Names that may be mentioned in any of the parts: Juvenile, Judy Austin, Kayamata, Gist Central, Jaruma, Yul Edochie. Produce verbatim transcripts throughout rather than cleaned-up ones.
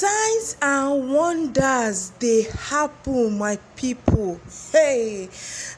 Signs and wonders, they happen, my people. Hey,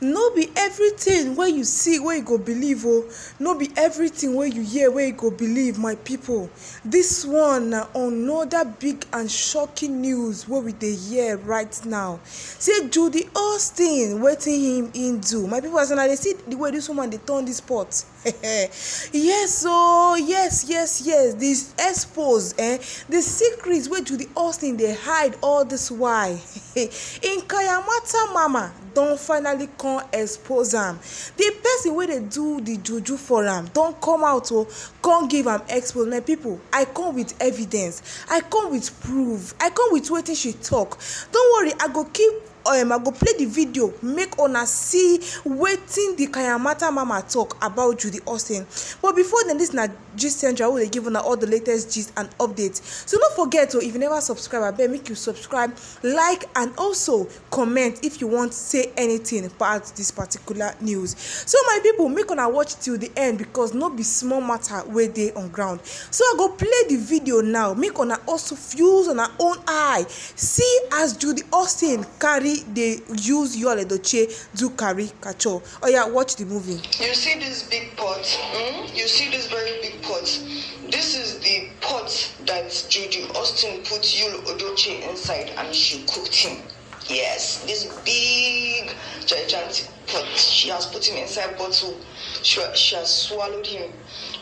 no be everything where you see where you go believe. Oh, no be everything where you hear where you go believe, my people. This one uh, another big and shocking news where we they hear right now. Say Judy Austin waiting him into, my people. As now they see the way this woman they turn this pot. Yes, oh yes, yes, yes. This expose, eh? The secrets where Judy Austin they hide all this why. In Kayamata mama don't finally come expose them. The person where they do the juju for them don't come out or can't give them expose. My people, I come with evidence. I come with proof. I come with what she talk. Don't worry, I go keep Um, I go play the video, make una see wetin the Kayamata mama talk about Judy Austin. But before then, this na gist central where they give una all the latest gist and updates. So don't forget, oh, if you never subscribe, I bet make you subscribe, like, and also comment if you want to say anything about this particular news. So my people, make una watch till the end because no be small matter where they on ground. So I go play the video now. Make una also fuse on her own eye. See as Judy Austin carry. They use Yul Edochie do carry kacho. Oh yeah, watch the movie. You see this big pot? Hmm? You see this very big pot? This is the pot that Judy Austin put Yul Edochie inside and she cooked him. Yes, this big gigantic pot. She has put him inside bottle. She, she has swallowed him.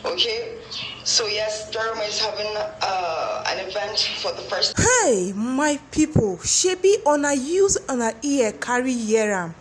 Okay? So yes, Jaruma is having uh, an event for the first. Hey, my people, she be on her use on her ear carry yeram,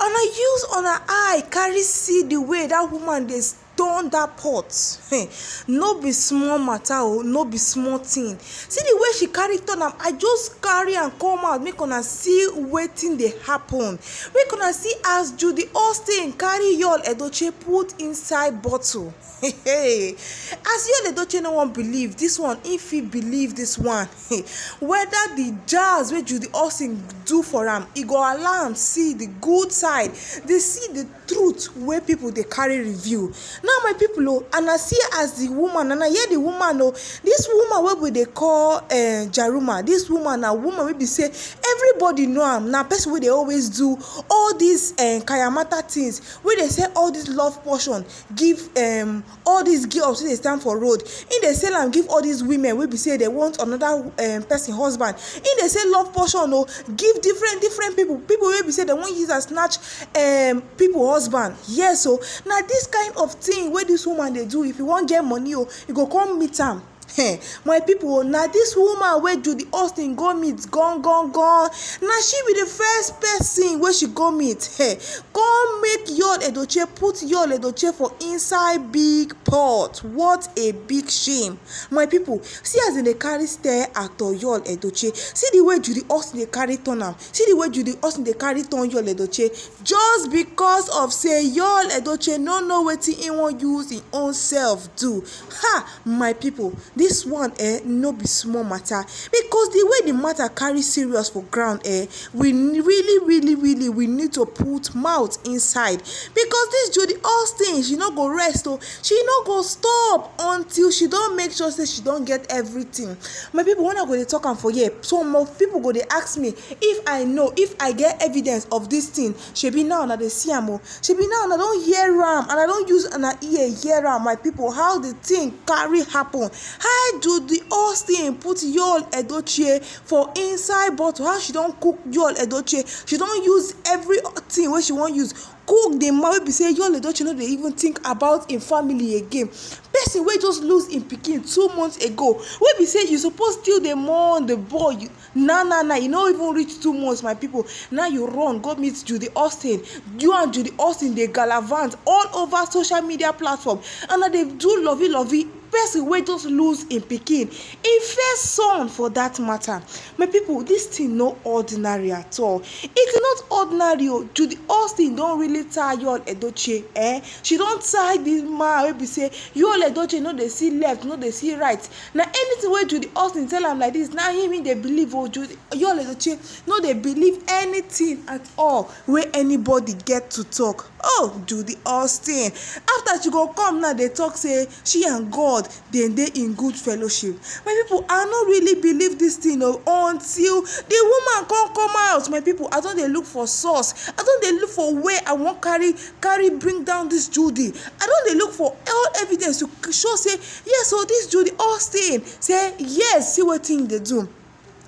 on her use on her eye carry see the way that woman they turn that pot. Hey, no be small matter, no be small thing. See the way she carry turn am. I just carry and come out. Make una see wetin dey happen. Make una see as Judy Austin carry Yul Edochie put inside bottle. Hey, as Yul Edochie no one believe this one, if he believe this one, hey, whether the jazz wey Judy Austin do for am, he go allow am see the good side. They see the truth where people they carry review. Now my people, oh, and I see as the woman, and I hear the woman, oh, this woman what would they call uh, Jaruma? This woman, a woman will be say everybody know am. Now person where they always do all these uh, Kayamata things, where they say all this love portion, give um. all these girls so they stand for road in the sell and give all these women will be say they want another um, person husband in the sell love portion or give different different people people will be say they want use a snatch um people husband. Yes, so now this kind of thing where this woman they do, if you want get money or you go come meet them. Hey, my people, now this woman where Judy Austin go meet, gone, gone, gone. Now she be the first person where she go meet. Hey, go make Yul Edochie, put Yul Edochie for inside big pot. What a big shame, my people. See as in the carry stare at Yul Edochie. See the way Judy Austin they carry turn am. See the way Judy Austin they carry turn Yul Edochie. Just because of say Yul Edochie no know what he won't use his own self do. Ha, my people. This one, eh, no be small matter because the way the matter carry serious for ground, eh, we really, really, really, we need to put mouth inside because this Judy Austin, she no go rest, oh, she no go stop until she don't make sure that she don't get everything. My people, when I go to talk and forget, so more people go they ask me if I know, if I get evidence of this thing. She be now that they see am, oh, she be now and I don't hear ram and I don't use an ear hear ram. My people, how the thing carry happen? How Judy Austin put Yul Edochie for inside bottle? How she don't cook Yul Edochie? She don't use everything where she won't use. Cook the man will be say Yul Edochie no they even think about in family again. Person wey just lose in Pekin two months ago. Wey be say you supposed still the mourn the boy. You, nah nah nah. You no even reach two months, my people. Now you run, go meet Judy Austin. You and Judy Austin they gallivant all over social media platform, and now they do lovey lovey. Person wey just lose in Pekin, a first son for that matter. My people, this thing no ordinary at all. It's not ordinary. Judy Austin don't really only tie Yul Edochie, eh? She don't tie this man wey be say Yul Edochie no dey see left, no dey see right. Now anything wey Judy Austin tell am like this, now him he dey believe. Oh, Judy Yul Edochie no dey believe anything at all where anybody get to talk. Oh, Judy Austin, after she go come now they talk say she and God then they in good fellowship. My people, I no really believe this thing of until the woman can't come out. My people, I don't they look for source, I don't they look for where I won't carry carry bring down this Judy. I don't they look for all evidence to show say yes, so this Judy Austin say yes, see what thing they do.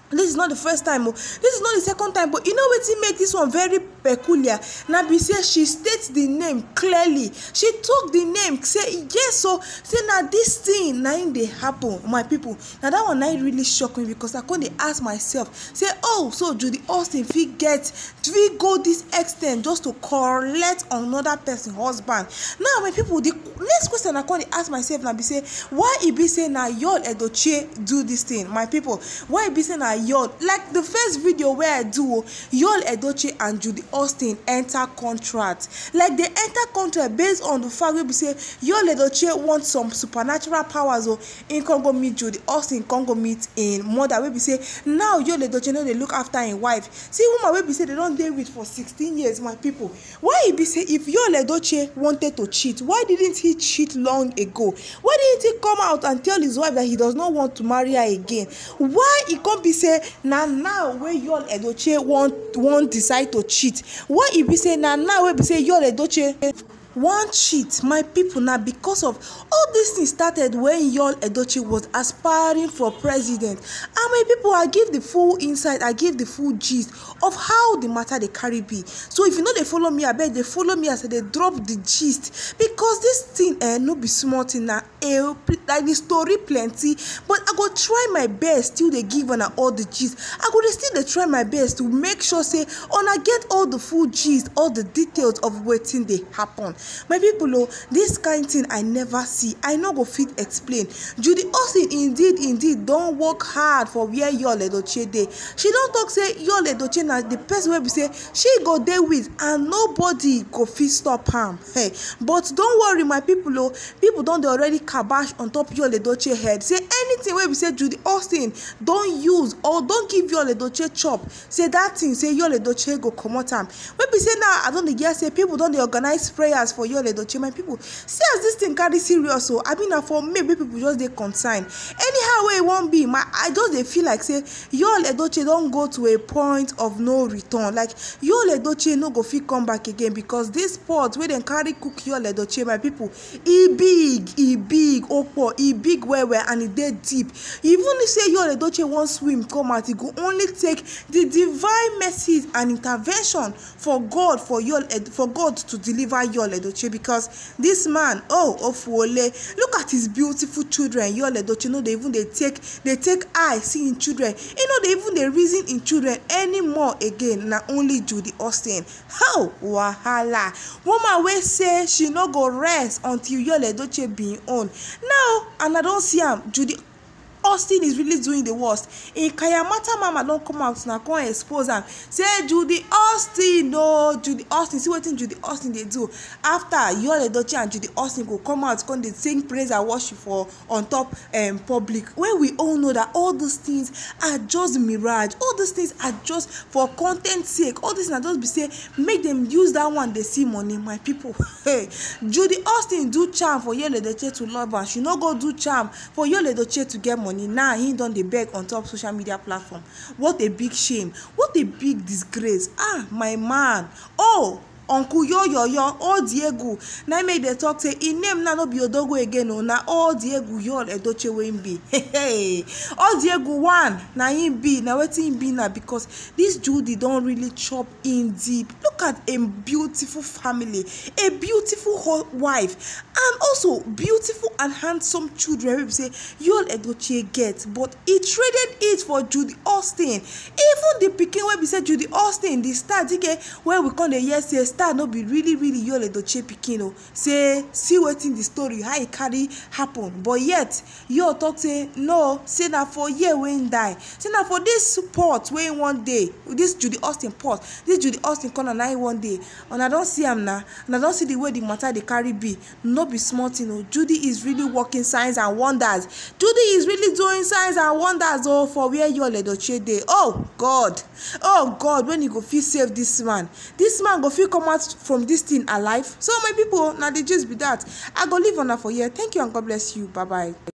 This is not the first time, this is not the second time, but you know what make this one very peculiar now be say she states the name clearly. She took the name, say yes, so say now this thing now they happen. My people, now that one now really shocked me, because I couldn't ask myself say, oh, so Judy Austin if we get if we go this extent just to correlate another person's husband. Now my people, the next question I couldn't ask myself now be say, why it be say now Yul Edochie do this thing? My people, why it be say now Yul, like the first video where I do, Yul Edochie and Judy Austin enter contract. Like they enter contract based on the fact we say Yul Edochie wants some supernatural powers. Oh, in Congo meet Judy Austin, Congo meet in mother. We be say now Yul Edochie know they look after his wife. See, woman we be say they don't deal with for sixteen years. My people, why he be say if Yul Edochie wanted to cheat, why didn't he cheat long ago? Why didn't he come out and tell his wife that he does not want to marry her again? Why he can't be say now now where Yul Edochie won't won't decide to cheat? Why if we say now now where we say Yul Edochie one cheat? My people, now because of all this thing started when Yul Edochie was aspiring for president. And my people, I give the full insight, I give the full gist of how the matter they carry be. So if you know they follow me, I bet they follow me as they drop the gist, because this thing eh, no be small thing now. Eh, like the story plenty, but I go try my best till they give on all the gist. I go still they try my best to make sure say on I get all the full gist, all the details of what thing they happen. My people, oh, this kind of thing I never see, I no go fit explain. Judy Austin indeed indeed don't work hard for where Yul Edochie dey. She don't talk say Yul Edochie na the person where we say she go there with and nobody go fit stop am. Hey, but don't worry my people, oh, people don't they already cabash on top Yul Edochie head. Say anything where we say Judy Austin don't use or don't give Yul Edochie chop, say that thing, say Yul Edochie go comot am. When we say now I don't hear say people don't they organize prayers for Yul Edochie. My people, see as this thing carry serious, so I mean for maybe people just they concern anyhow way it won't be. My I just they feel like say Yul Edochie don't go to a point of no return, like Yul Edochie no go fit come back again, because this pot where they carry cook Yul Edochie, my people, he big, he big opo, he big where where and he dead deep. Even if say Yul Edochie won't swim come out, it go only take the divine message and intervention for God for Yul for God to deliver Yul Edochie. Because this man, oh, Ofuole, look at his beautiful children. Yul Edochie, no, they even they take they take eye seeing children. You know, they even they reason in children anymore again. Not only Judy Austin. How wahala woman will say she no go rest until Yul Edochie being on. Now, and I don't see him. Judy Austin is really doing the worst. In Kayamata, mama don't come out now, can't expose them. Say Judy Austin, no, Judy Austin. See what thing Judy Austin they do. After Yul Edochie and Judy Austin go come out, come they sing praise and worship for on top um, public. When we all know that all these things are just mirage, all these things are just for content sake. All these things are just be say make them use that one they see money. My people, hey, Judy Austin do charm for Yul Edochie to love her. She no go do charm for Yul Edochie to get money. Now he done the beg on top social media platform. What a big shame, what a big disgrace. Ah, my man, oh Uncle Yo Yo Yo, oh Diego. Now make the talk say in name now no be Odogo again. Oh now all Diego Yul Edochie win be. Hey, all Diego one now him be now waiting him be now, because this Judy don't really chop in deep. Look at a beautiful family, a beautiful wife, and also beautiful and handsome children. We say Yul Edochie get, but he traded it for Judy Austin. Even the picking where we say Judy Austin, the star D K where we call the yes yes. star no be really really Yul Edochie pikin. Say see wetin the story how e carry happen, but yet Yul talk say no, say na for year when die, say na for this port when one day this Judy Austin port, this Judy Austin corner nine one day, and I don't see him now, and I don't see the way the matter they carry be. No be smart, you know. Judy is really working signs and wonders. Judy is really doing signs and wonders oh for where Yul Edochie dey. Oh God, oh God, when you go feel save this man, this man go feel come out from this thing alive. So my people, now they just be that. I go live on that for here. Thank you and God bless you. Bye bye.